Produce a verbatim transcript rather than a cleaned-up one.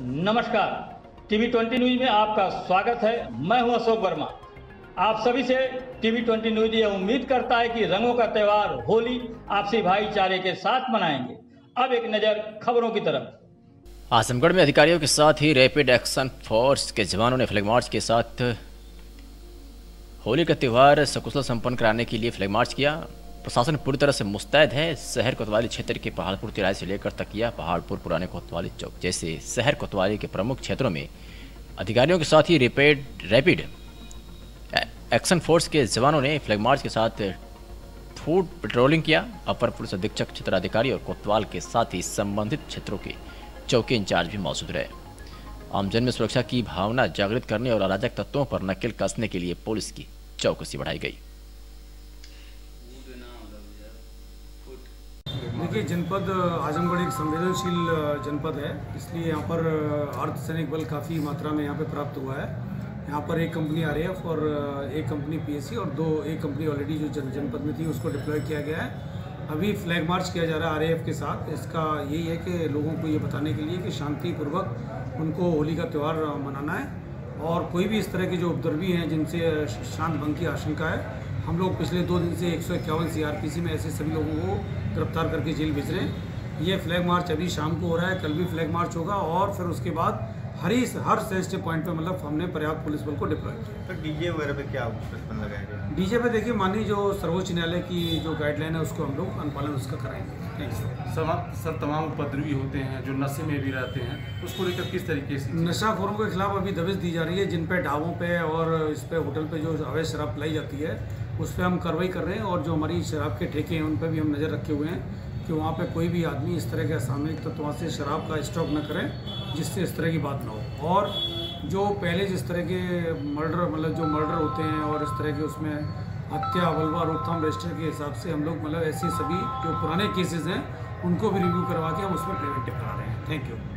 नमस्कार, TV twenty news में आपका स्वागत है। मैं हूं अशोक वर्मा। आप सभी से टीवी ट्वेंटी न्यूज़ यह उम्मीद करता है कि रंगों का त्यौहार होली आपसी भाईचारे के साथ मनाएंगे। अब एक नज़र खबरों की तरफ। आजमगढ़ में अधिकारियों के साथ ही रैपिड एक्शन फोर्स के जवानों ने फ्लैग मार्च के साथ होली का त्यौहार सकुशल संपन्न कराने के लिए फ्लैग मार्च किया। प्रशासन पूरी तरह से मुस्तैद है। शहर कोतवाली क्षेत्र के पहाड़पुर तिराहे से लेकर तकिया पहाड़पुर पुराने कोतवाली चौक जैसे शहर कोतवाली के प्रमुख क्षेत्रों में अधिकारियों के साथ ही रैपिड रैपिड एक्शन फोर्स के जवानों ने फ्लैग मार्च के साथ फूड पेट्रोलिंग किया। अपर पुलिस अधीक्षक क्षेत्राधिकारी और कोतवाल के साथ ही संबंधित क्षेत्रों के चौकी इंचार्ज भी मौजूद रहे। आमजन में सुरक्षा की भावना जागृत करने और अराजक तत्वों पर नकेल कसने के लिए पुलिस की चौकसी बढ़ाई गई। देखिए, जनपद आजमगढ़ एक संवेदनशील जनपद है, इसलिए यहाँ पर अर्धसैनिक बल काफ़ी मात्रा में यहाँ पे प्राप्त हुआ है। यहाँ पर एक कंपनी आर ए एफ और एक कंपनी पी एस सी और दो एक कंपनी ऑलरेडी जो जन जनपद में थी उसको डिप्लॉय किया गया है। अभी फ्लैग मार्च किया जा रहा है आर ए एफ के साथ। इसका यही है कि लोगों को ये बताने के लिए कि शांतिपूर्वक उनको होली का त्यौहार मनाना है और कोई भी इस तरह के जो उपद्रवी हैं जिनसे शांत भंग की आशंका है, हम लोग पिछले दो दिन से एक सौ इक्यावन सी आर पी सी में ऐसे सभी लोगों को गिरफ्तार करके जेल भेज रहे हैं। ये फ्लैग मार्च अभी शाम को हो रहा है, कल भी फ्लैग मार्च होगा और फिर उसके बाद हर ही हर सेंसिटिव पॉइंट पे मतलब हमने पर्याप्त पुलिस बल को डिप्लॉय किया। तो डी जे वगैरह पे क्या प्रतिबंध लगाया गया? डी जे पे देखिए, माननीय जो सर्वोच्च न्यायालय की जो गाइडलाइन है उसको हम लोग अनुपालन उसका कराएंगे। Thank you sir. सर, तमाम उपद्रवी होते हैं जो नशे में भी रहते हैं, उसको लेकर किस तरीके से नशाखोरों के खिलाफ अभी दबिश दी जा रही है? जिन पे ढाबों पर और इस पर होटल पर जो अवैध शराब पिलाई जाती है उस पर हम कार्रवाई कर रहे हैं और जो हमारी शराब के ठेके हैं उन पर भी हम नज़र रखे हुए हैं कि वहाँ पे कोई भी आदमी इस तरह के असामयिक तत्वों से शराब का स्टॉक न करें जिससे इस तरह की बात ना हो। और जो पहले जिस तरह के मर्डर मतलब जो मर्डर होते हैं और इस तरह के उसमें हत्या बलवा रोकथाम रजिस्टर के हिसाब से हम लोग मतलब ऐसे सभी जो पुराने केसेज हैं उनको भी रिव्यू करवा के हम उसमें प्रिवेंटिव करा रहे हैं। Thank you.